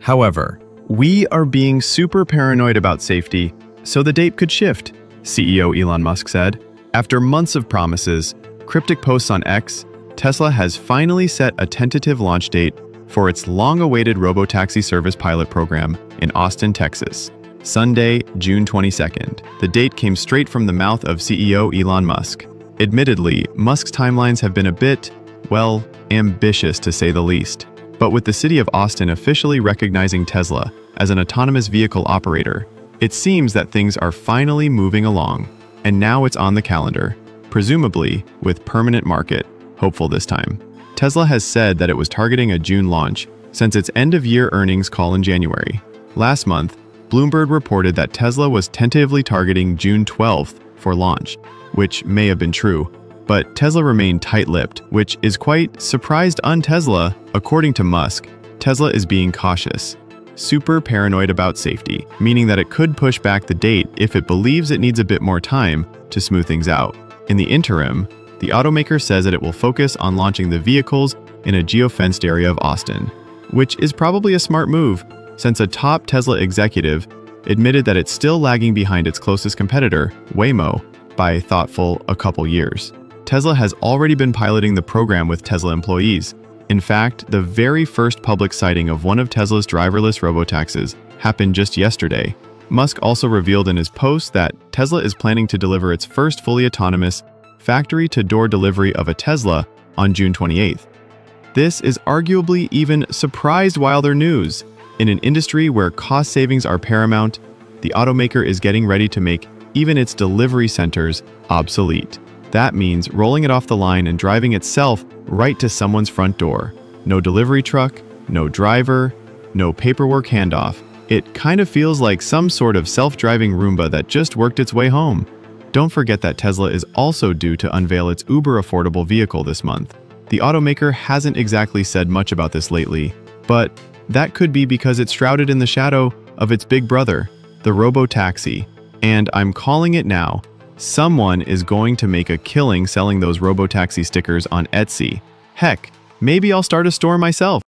However, we are being super paranoid about safety, so the date could shift, CEO Elon Musk said. After months of promises, cryptic posts on X, Tesla has finally set a tentative launch date for its long-awaited Robotaxi service pilot program in Austin, Texas. Sunday, June 22nd. The date came straight from the mouth of CEO Elon Musk. Admittedly, Musk's timelines have been a bit, well, ambitious to say the least. But with the city of Austin officially recognizing Tesla as an autonomous vehicle operator, it seems that things are finally moving along. And now it's on the calendar, presumably with permanent market, hopeful this time. Tesla has said that it was targeting a June launch since its end-of-year earnings call in January. Last month, Bloomberg reported that Tesla was tentatively targeting June 12th for launch, which may have been true, but Tesla remained tight-lipped, which is quite surprised on Tesla. According to Musk, Tesla is being cautious, super paranoid about safety, meaning that it could push back the date if it believes it needs a bit more time to smooth things out. In the interim, the automaker says that it will focus on launching the vehicles in a geo-fenced area of Austin, which is probably a smart move since a top Tesla executive admitted that it's still lagging behind its closest competitor, Waymo, by a thoughtful couple years. Tesla has already been piloting the program with Tesla employees. In fact, the very first public sighting of one of Tesla's driverless robotaxis happened just yesterday. Musk also revealed in his post that Tesla is planning to deliver its first fully autonomous factory-to-door delivery of a Tesla on June 28th. This is arguably even surprised wilder news. In an industry where cost savings are paramount, the automaker is getting ready to make even its delivery centers obsolete. That means rolling it off the line and driving itself right to someone's front door. No delivery truck, no driver, no paperwork handoff. It kind of feels like some sort of self-driving Roomba that just worked its way home. Don't forget that Tesla is also due to unveil its uber-affordable vehicle this month. The automaker hasn't exactly said much about this lately, but that could be because it's shrouded in the shadow of its big brother, the Robotaxi. And I'm calling it now. Someone is going to make a killing selling those Robotaxi stickers on Etsy. Heck, maybe I'll start a store myself.